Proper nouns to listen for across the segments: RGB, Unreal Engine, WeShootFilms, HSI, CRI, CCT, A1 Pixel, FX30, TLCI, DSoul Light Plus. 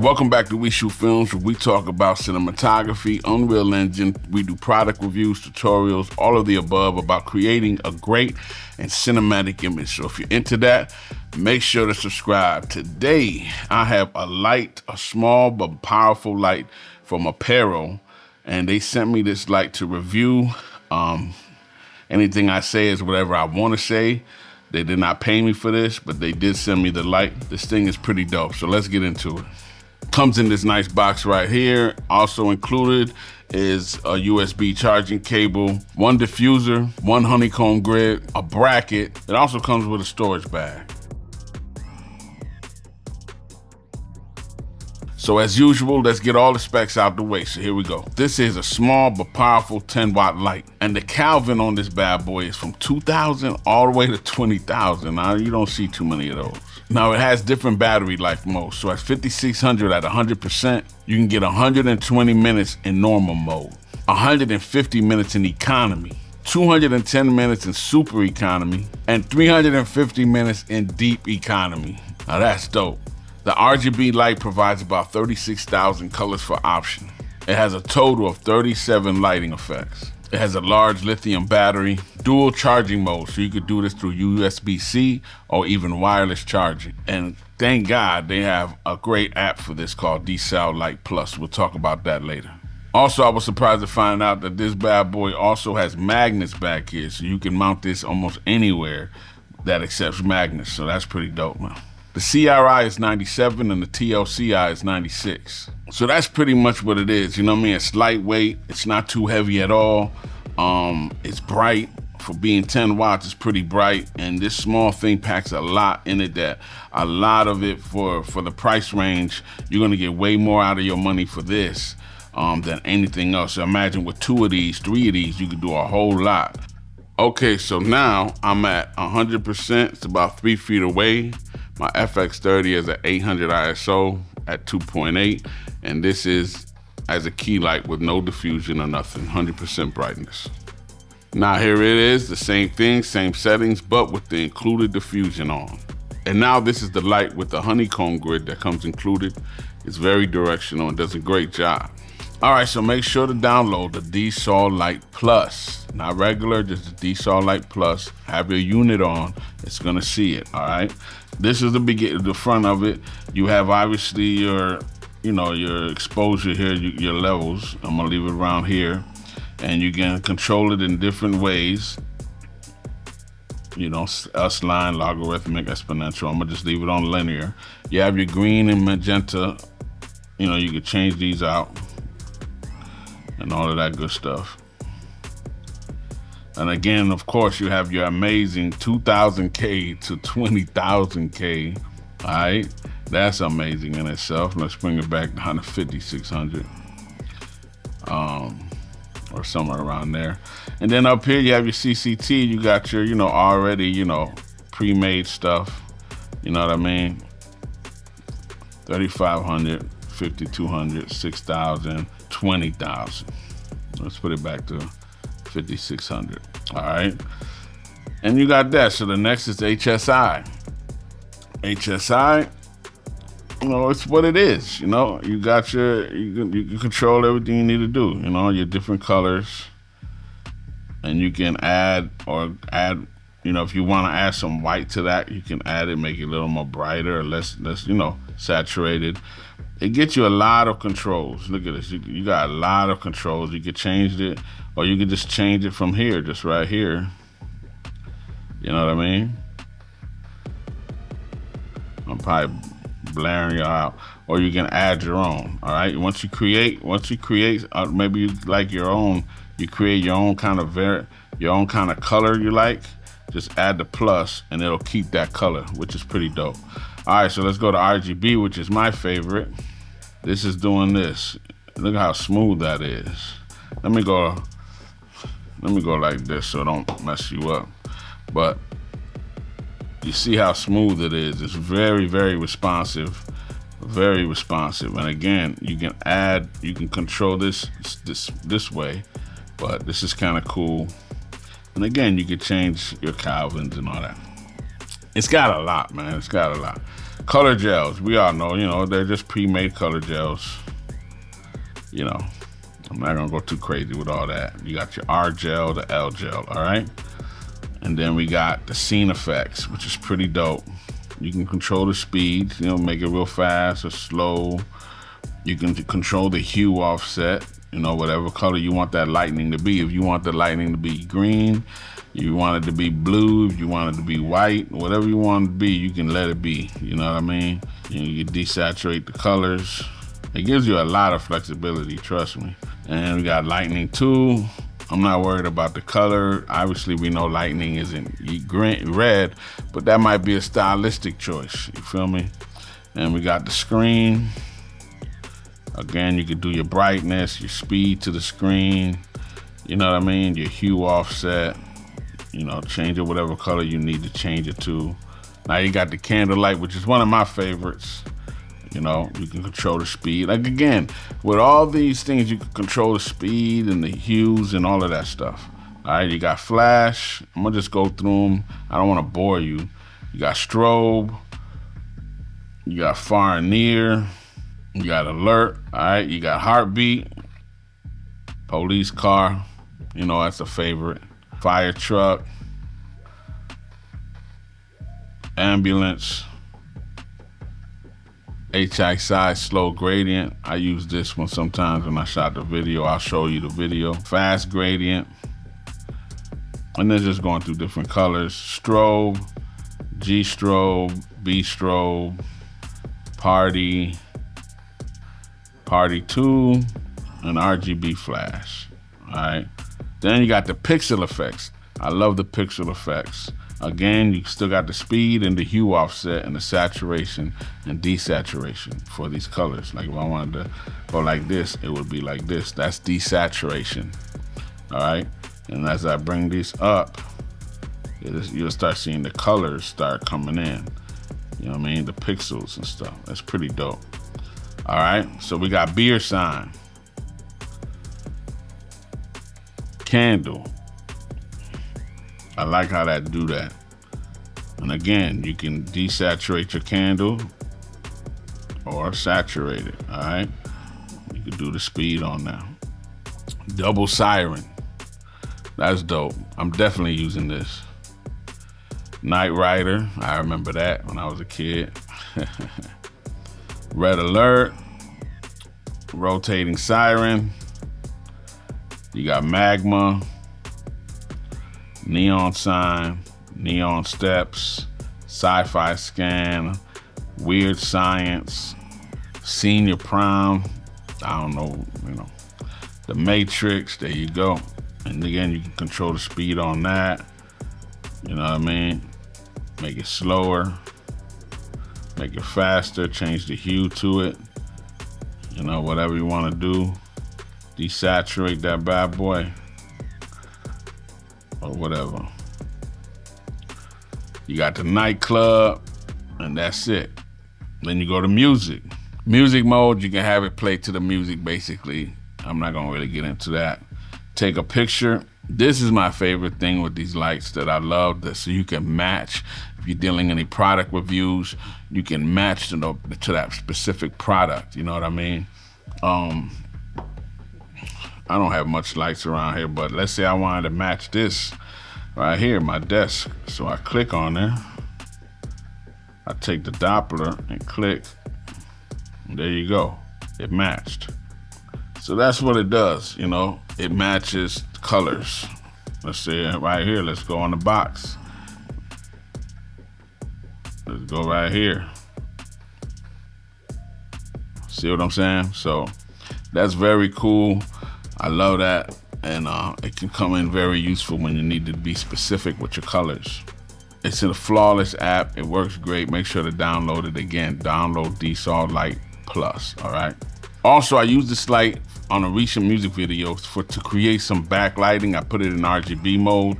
Welcome back to WeShootFilms, where we talk about cinematography, Unreal Engine. We do product reviews, tutorials, all of the above about creating a great and cinematic image. So if you're into that, make sure to subscribe. Today, I have a light, a small but powerful light from Apparel, and they sent me this light to review. Anything I say is whatever I want to say. They did not pay me for this, but they did send me the light. This thing is pretty dope, so let's get into it. Comes in this nice box right here. Also included is a USB charging cable, one diffuser, one honeycomb grid, a bracket. It also comes with a storage bag. So as usual, let's get all the specs out the way. So here we go. This is a small but powerful 10-watt light. And the Kelvin on this bad boy is from 2,000 all the way to 20,000. Now, you don't see too many of those. Now, it has different battery life modes. So at 5,600 at 100%, you can get 120 minutes in normal mode, 150 minutes in economy, 210 minutes in super economy, and 350 minutes in deep economy. Now, that's dope. The RGB light provides about 36,000 colors for option. It has a total of 37 lighting effects. It has a large lithium battery, dual charging mode, so you could do this through USB-C or even wireless charging. And thank God they have a great app for this called DSoul Light Plus. We'll talk about that later. Also, I was surprised to find out that this bad boy also has magnets back here, so you can mount this almost anywhere that accepts magnets. So that's pretty dope, man. The CRI is 97 and the TLCI is 96. So that's pretty much what it is. You know what I mean? It's lightweight. It's not too heavy at all. It's bright. For being 10 watts, it's pretty bright. And this small thing packs a lot in it, that a lot of it for the price range, you're going to get way more out of your money for this than anything else. So imagine with two of these, three of these, you could do a whole lot. Okay, so now I'm at 100%. It's about 3 feet away. My FX30 is at 800 ISO at 2.8, and this is as a key light with no diffusion or nothing, 100% brightness. Now here it is, the same thing, same settings, but with the included diffusion on. And now this is the light with the honeycomb grid that comes included. It's very directional and does a great job. All right, so make sure to download the DSoul Light Plus. Not regular, just the DSoul Light Plus. Have your unit on, it's gonna see it, all right? This is the front of it. You have obviously your, your exposure here, your levels. I'm gonna leave it around here. And you can control it in different ways. You know, S-line, logarithmic, exponential. I'm gonna just leave it on linear. You have your green and magenta. You know, you can change these out and all of that good stuff. And again, of course, you have your amazing 2,000K to 20,000K, all right? That's amazing in itself. Let's bring it back down to 5,600 or somewhere around there. And then up here, you have your CCT. You got your, already, pre-made stuff. You know what I mean? 3,500, 5,200, 6,000, 20,000. Let's put it back to 5,600, all right? And you got that. So the next is HSI. HSI, it's what it is, You got your, you control everything you need to do, your different colors. And you can add, if you want to add some white to that, you can add it, make it a little more brighter, or less, saturated. It gets you a lot of controls. Look at this, you got a lot of controls. You could change it, or you could just change it from here, just right here. You know what I mean? I'm probably blaring you out. Or you can add your own, all right? Once you create, maybe you like your own, you create your own kind of color you like, just add the plus and it'll keep that color, which is pretty dope. All right, so let's go to RGB, which is my favorite. This is doing this. Look how smooth that is. Let me go like this so it don't mess you up. But you see how smooth it is. It's very, very responsive, very responsive. And again, you can control this way, but this is kind of cool. And again, you can change your Kelvins and all that. It's got a lot, man, it's got a lot. Color gels, we all know, you know, they're just pre-made color gels. You know, I'm not gonna go too crazy with all that. You got your R gel, the L gel, all right? And then we got the scene effects, which is pretty dope. You can control the speed, you know, make it real fast or slow. You can control the hue offset, you know, whatever color you want that lightning to be. If you want the lightning to be green, you want it to be blue, if you want it to be white, whatever you want it to be, you can let it be, you know what I mean? You can desaturate the colors. It gives you a lot of flexibility, trust me. And we got lightning too. I'm not worried about the color. Obviously, we know lightning isn't green, red, but that might be a stylistic choice, you feel me? And we got the screen. Again, you can do your brightness, your speed to the screen, you know what I mean? Your hue offset. You know, change it whatever color you need to change it to. Now you got the candlelight, which is one of my favorites. You know, you can control the speed. Like again, with all these things, you can control the speed and the hues and all of that stuff. All right, you got flash. I'm gonna just go through them. I don't wanna bore you. You got strobe. You got far and near. You got alert. All right, you got heartbeat. Police car. You know, that's a favorite. Fire truck, ambulance, HSI slow gradient. I use this one sometimes when I shot the video. I'll show you the video. Fast gradient, and they're just going through different colors. Strobe, G strobe, B strobe, party, party 2, and RGB flash. All right. Then you got the pixel effects. I love the pixel effects. Again, you still got the speed and the hue offset and the saturation and desaturation for these colors. Like if I wanted to go like this, it would be like this. That's desaturation, all right? And as I bring these up, you'll start seeing the colors start coming in. You know what I mean? The pixels and stuff. That's pretty dope. All right, so we got beer sign. Candle. I like how that do that. And again, you can desaturate your candle or saturate it, all right? You can do the speed on now. Double siren, that's dope. I'm definitely using this. Knight Rider, I remember that when I was a kid. Red alert, rotating siren. You got magma, neon sign, neon steps, sci-fi scan, weird science, senior prom. I don't know, you know, the Matrix. There you go. And again, you can control the speed on that. You know what I mean? Make it slower, make it faster, change the hue to it. You know, whatever you want to do. Desaturate that bad boy or whatever. You got the nightclub, and that's it. Then you go to music. Music mode, you can have it play to the music basically. I'm not gonna really get into that. Take a picture. This is my favorite thing with these lights that I love, that so you can match. If you're dealing any product reviews, you can match to that specific product. You know what I mean? I don't have much lights around here, but let's say I wanted to match this right here, my desk. So I click on there. I take the Doppler and click. And there you go. It matched. So that's what it does, you know. It matches colors. Let's see right here. Let's go on the box. Let's go right here. See what I'm saying? So that's very cool. I love that, and it can come in very useful when you need to be specific with your colors. It's a flawless app. It works great. Make sure to download it. Again, download DSoul Light Plus, all right? Also, I used this light on a recent music video to create some backlighting. I put it in RGB mode,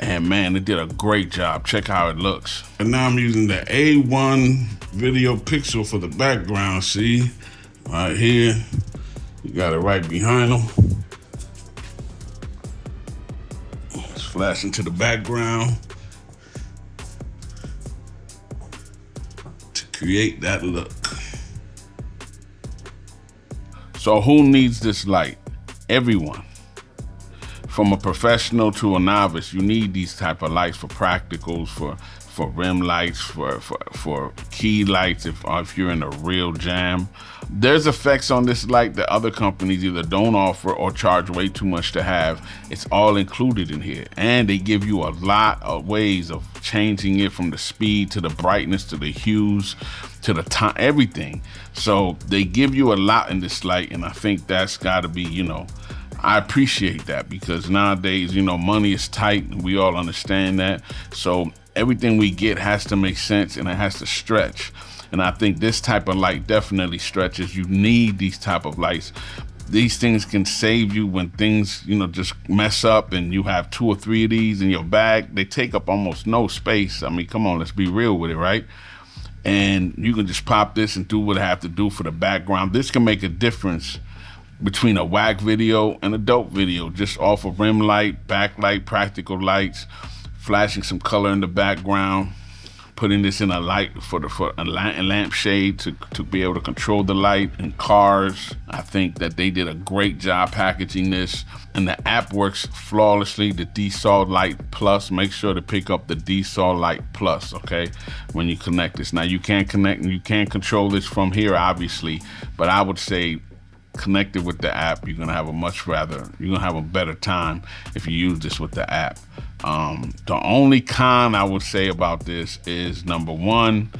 and man, it did a great job. Check how it looks. And now I'm using the A1 Video Pixel for the background, see? Right here. You got it right behind them. Flash into the background to create that look. So who needs this light? Everyone. From a professional to a novice, you need these type of lights for practicals, for rim lights, for key lights if you're in a real jam. There's effects on this light that other companies either don't offer or charge way too much to have. It's all included in here. And they give you a lot of ways of changing it, from the speed to the brightness to the hues to the time, everything. So they give you a lot in this light, and I think that's gotta be, you know, I appreciate that, because nowadays, you know, money is tight, and we all understand that. So everything we get has to make sense, and it has to stretch. And I think this type of light definitely stretches. You need these type of lights. These things can save you when things, you know, just mess up, and you have 2 or 3 of these in your bag. They take up almost no space. I mean, come on, let's be real with it, right? And you can just pop this and do what I have to do for the background. This can make a difference between a whack video and a dope video, just off of rim light, backlight, practical lights, flashing some color in the background, putting this in a light for a lamp shade to be able to control the light and cars. I think that they did a great job packaging this, and the app works flawlessly. The DSoul Light Plus, make sure to pick up the DSoul Light Plus, okay, when you connect this. Now you can't connect and you can't control this from here, obviously, but I would say connected with the app, you're gonna have a better time if you use this with the app. The only con I would say about this is, number one,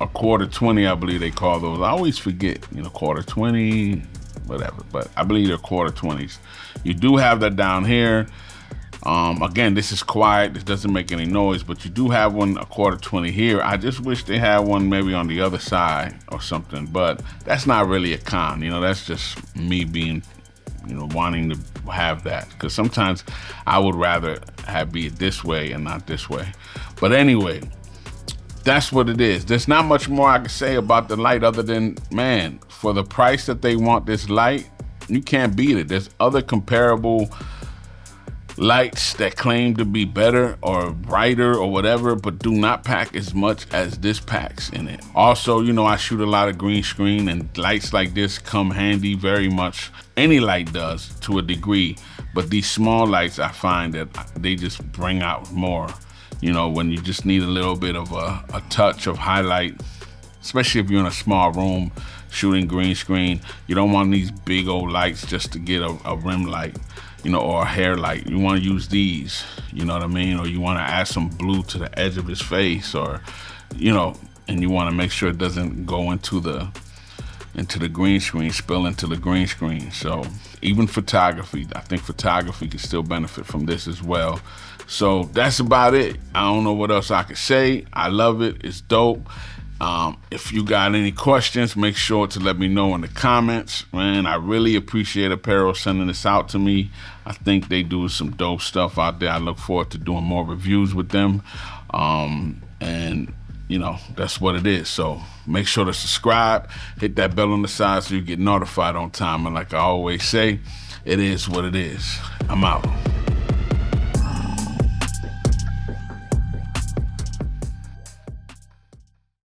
a quarter 20, I believe they call those. I always forget, you know, quarter 20, whatever, but I believe they're quarter 20s. You do have that down here. Again, this is quiet, this doesn't make any noise, but you do have one, a quarter 20 here. I just wish they had one maybe on the other side or something, but that's not really a con, you know, that's just me being, you know, wanting to have that, because sometimes I would rather be this way and not this way. But anyway, that's what it is. There's not much more I can say about the light other than, man, for the price that they want this light, you can't beat it. There's other comparable lights that claim to be better or brighter or whatever, but do not pack as much as this packs in it. Also, you know, I shoot a lot of green screen, and lights like this come handy very much. Any light does to a degree, but these small lights, I find that they just bring out more, you know, when you just need a little bit of a touch of highlight, especially if you're in a small room shooting green screen. You don't want these big old lights just to get a rim light, you know, or a hair light. You want to use these, you know what I mean? Or you want to add some blue to the edge of his face, or, you know, and you want to make sure it doesn't go into the green screen, spill into the green screen. So even photography, I think photography can still benefit from this as well. So that's about it. I don't know what else I could say. I love it, it's dope. If you got any questions, make sure to let me know in the comments, man. I really appreciate Apparel sending this out to me. I think they do some dope stuff out there. I look forward to doing more reviews with them. And you know, that's what it is. So make sure to subscribe, hit that bell on the side so you get notified on time. And like I always say, it is what it is. I'm out.